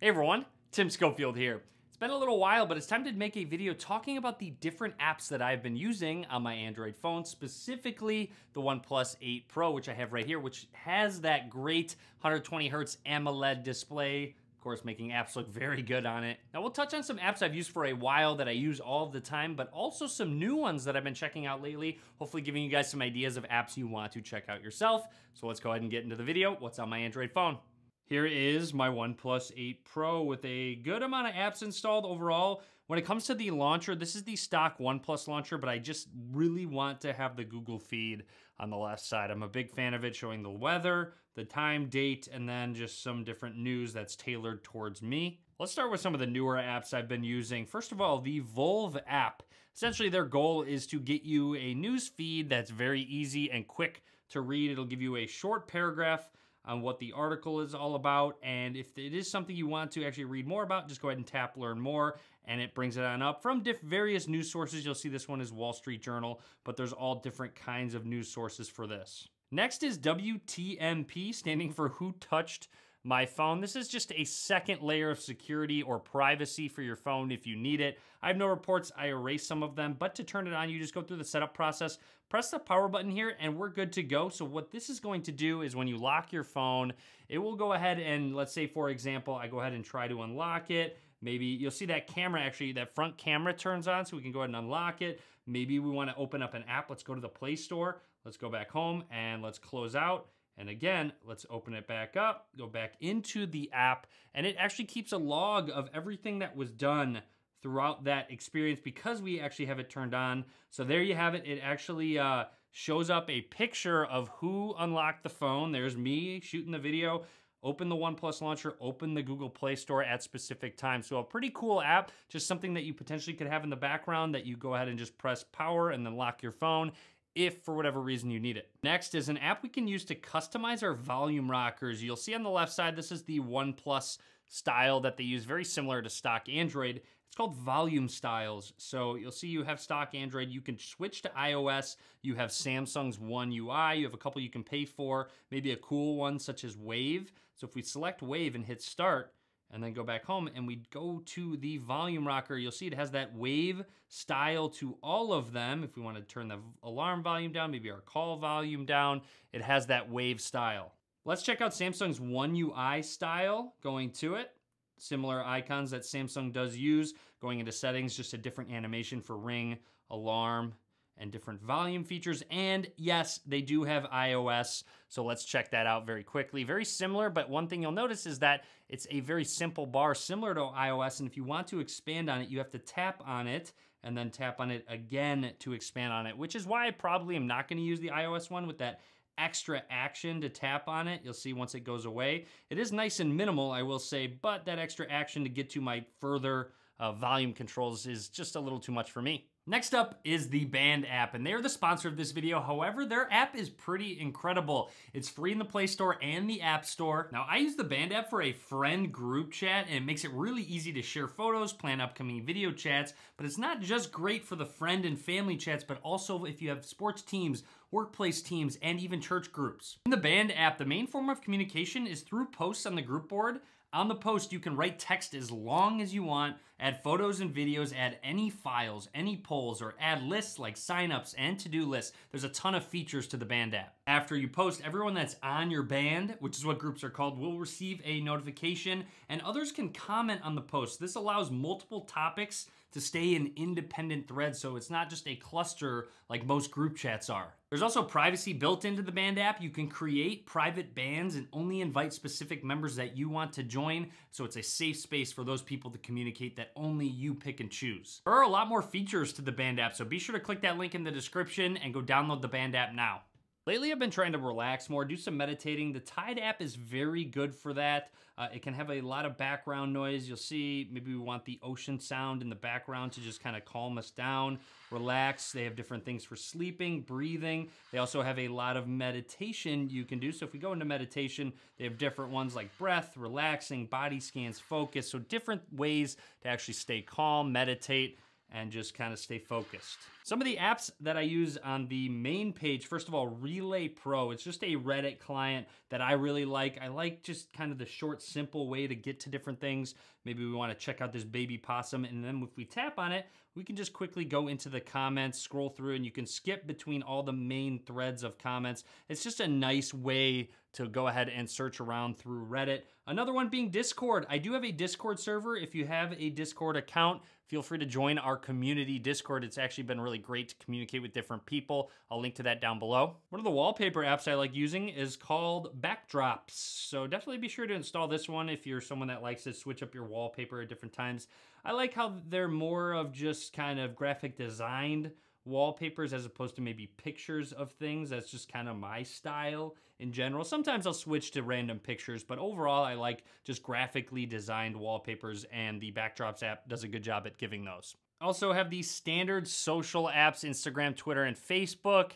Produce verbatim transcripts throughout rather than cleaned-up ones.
Hey everyone, Tim Schofield here. It's been a little while, but it's time to make a video talking about the different apps that I've been using on my Android phone, specifically the OnePlus eight Pro, which I have right here, which has that great one hundred twenty hertz AMOLED display, of course, making apps look very good on it. Now we'll touch on some apps I've used for a while that I use all of the time, but also some new ones that I've been checking out lately, hopefully giving you guys some ideas of apps you want to check out yourself. So let's go ahead and get into the video. What's on my Android phone? Here is my OnePlus eight Pro with a good amount of apps installed overall. When it comes to the launcher, this is the stock OnePlus launcher, but I just really want to have the Google feed on the left side. I'm a big fan of it, showing the weather, the time, date, and then just some different news that's tailored towards me. Let's start with some of the newer apps I've been using. First of all, the Volv app. Essentially, their goal is to get you a news feed that's very easy and quick to read. It'll give you a short paragraph on what the article is all about, and if it is something you want to actually read more about, just go ahead and tap learn more, and it brings it on up from diff various news sources. You'll see this one is Wall Street Journal, but there's all different kinds of news sources for this. Next is W T M P, standing for Who Touched My Phone. This is just a second layer of security or privacy for your phone if you need it. I have no reports, I erase some of them, but to turn it on, you just go through the setup process, press the power button here, and we're good to go. So what this is going to do is when you lock your phone, it will go ahead and, let's say for example, I go ahead and try to unlock it. Maybe you'll see that camera, actually, that front camera turns on, so we can go ahead and unlock it. Maybe we wanna open up an app. Let's go to the Play Store. Let's go back home and let's close out. And again, let's open it back up, go back into the app, and it actually keeps a log of everything that was done throughout that experience because we actually have it turned on. So there you have it. It actually uh, shows up a picture of who unlocked the phone. There's me shooting the video. Open the OnePlus launcher, open the Google Play Store at specific times. So a pretty cool app, just something that you potentially could have in the background that you go ahead and just press power and then lock your phone if for whatever reason you need it. Next is an app we can use to customize our volume rockers. You'll see on the left side, this is the OnePlus style that they use, very similar to stock Android. It's called Volume Styles. So you'll see you have stock Android, you can switch to iOS, you have Samsung's One U I, you have a couple you can pay for, maybe a cool one such as Wave. So if we select Wave and hit start, and then go back home and we go to the volume rocker, you'll see it has that wave style to all of them. If we want to turn the alarm volume down, maybe our call volume down, it has that wave style. Let's check out Samsung's One U I style, going to it. Similar icons that Samsung does use, going into settings, just a different animation for ring, alarm, and different volume features. And yes, they do have iOS, so let's check that out very quickly. Very similar, but one thing you'll notice is that it's a very simple bar, similar to iOS, and if you want to expand on it, you have to tap on it and then tap on it again to expand on it, which is why I probably am not gonna use the iOS one with that extra action to tap on it. You'll see once it goes away. It is nice and minimal, I will say, but that extra action to get to my further uh, volume controls is just a little too much for me. Next up is the Band app, and they're the sponsor of this video. However, their app is pretty incredible. It's free in the Play Store and the App Store. Now, I use the Band app for a friend group chat, and it makes it really easy to share photos, plan upcoming video chats, but it's not just great for the friend and family chats, but also if you have sports teams, workplace teams, and even church groups. In the Band app, the main form of communication is through posts on the group board. On the post, you can write text as long as you want, add photos and videos, add any files, any polls, or add lists like signups and to-do lists. There's a ton of features to the Band app. After you post, everyone that's on your Band, which is what groups are called, will receive a notification, and others can comment on the post. This allows multiple topics to stay in independent threads, so it's not just a cluster like most group chats are. There's also privacy built into the Band app. You can create private bands and only invite specific members that you want to join, so it's a safe space for those people to communicate that only you pick and choose. There are a lot more features to the Band app, so be sure to click that link in the description and go download the Band app now. Lately, I've been trying to relax more, do some meditating. The Tide app is very good for that. Uh, it can have a lot of background noise. You'll see maybe we want the ocean sound in the background to just kind of calm us down, relax. They have different things for sleeping, breathing. They also have a lot of meditation you can do. So if we go into meditation, they have different ones like breath, relaxing, body scans, focus. So different ways to actually stay calm, meditate, and just kind of stay focused. Some of the apps that I use on the main page, first of all, Relay Pro. It's just a Reddit client that I really like. I like just kind of the short, simple way to get to different things. Maybe we want to check out this baby possum, and then if we tap on it, we can just quickly go into the comments, scroll through, and you can skip between all the main threads of comments. It's just a nice way to go ahead and search around through Reddit. Another one being Discord. I do have a Discord server. If you have a Discord account, feel free to join our community Discord. It's actually been really great to communicate with different people. I'll link to that down below. One of the wallpaper apps I like using is called Backdrops. So definitely be sure to install this one if you're someone that likes to switch up your wallpaper at different times. I like how they're more of just kind of graphic designed wallpapers as opposed to maybe pictures of things. That's just kind of my style in general. Sometimes I'll switch to random pictures, but overall I like just graphically designed wallpapers, and the Backdrops app does a good job at giving those. Also have the standard social apps, Instagram, Twitter, and Facebook.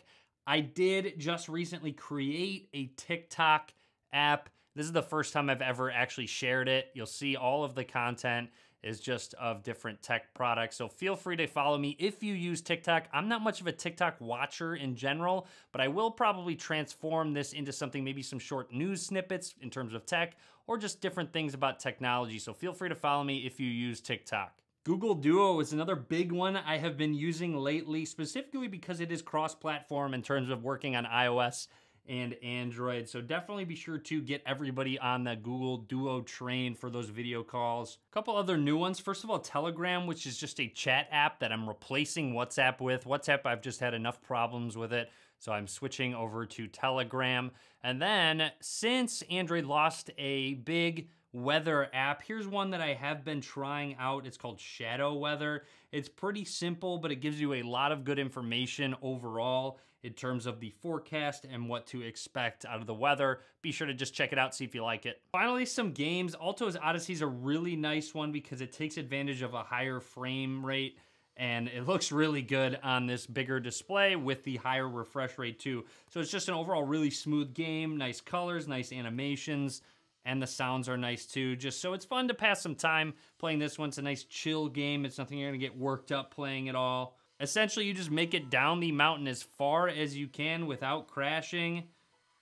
I did just recently create a TikTok app. This is the first time I've ever actually shared it. You'll see all of the content is just of different tech products. So feel free to follow me if you use TikTok. I'm not much of a TikTok watcher in general, but I will probably transform this into something, maybe some short news snippets in terms of tech or just different things about technology. So feel free to follow me if you use TikTok. Google Duo is another big one I have been using lately, specifically because it is cross-platform in terms of working on iOS and Android. So definitely be sure to get everybody on the Google Duo train for those video calls. A couple other new ones. First of all, Telegram, which is just a chat app that I'm replacing WhatsApp with. WhatsApp, I've just had enough problems with it, so I'm switching over to Telegram. And then since Android lost a big weather app, here's one that I have been trying out. It's called Shadow Weather. It's pretty simple, but it gives you a lot of good information overall in terms of the forecast and what to expect out of the weather. Be sure to just check it out, see if you like it. Finally, some games. Alto's Odyssey is a really nice one because it takes advantage of a higher frame rate, and it looks really good on this bigger display with the higher refresh rate too. So it's just an overall really smooth game, nice colors, nice animations, and the sounds are nice too. Just so it's fun to pass some time playing this one. It's a nice chill game. It's nothing you're gonna get worked up playing at all. Essentially, you just make it down the mountain as far as you can without crashing.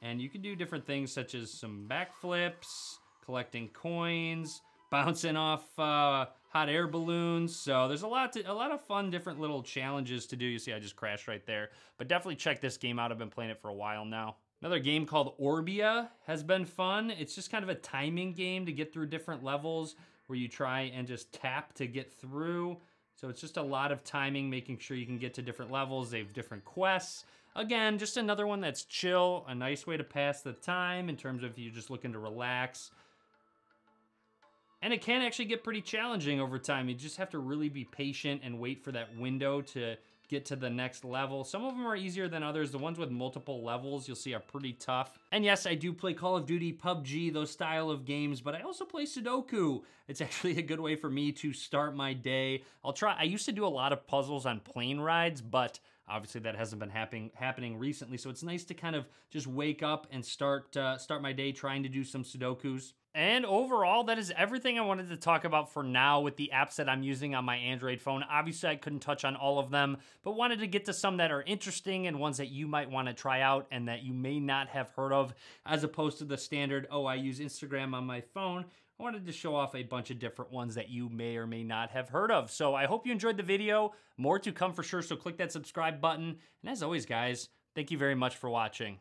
And you can do different things such as some backflips, collecting coins, bouncing off uh, hot air balloons. So there's a lot, to, a lot of fun, different little challenges to do. You see, I just crashed right there. But definitely check this game out. I've been playing it for a while now. Another game called Orbia has been fun. It's just kind of a timing game to get through different levels where you try and just tap to get through. So it's just a lot of timing, making sure you can get to different levels. They have different quests. Again, just another one that's chill, a nice way to pass the time in terms of you just looking to relax. And it can actually get pretty challenging over time. You just have to really be patient and wait for that window to get to the next level. Some of them are easier than others. The ones with multiple levels you'll see are pretty tough. And yes, I do play Call of Duty, P U B G, those style of games, but I also play Sudoku. It's actually a good way for me to start my day. I'll try, I used to do a lot of puzzles on plane rides, but obviously that hasn't been happening happening recently. So it's nice to kind of just wake up and start, uh, start my day trying to do some Sudokus. And overall, that is everything I wanted to talk about for now with the apps that I'm using on my Android phone. Obviously, I couldn't touch on all of them, but wanted to get to some that are interesting and ones that you might want to try out and that you may not have heard of, as opposed to the standard, oh, I use Instagram on my phone. I wanted to show off a bunch of different ones that you may or may not have heard of. So I hope you enjoyed the video. More to come for sure, so click that subscribe button. And as always, guys, thank you very much for watching.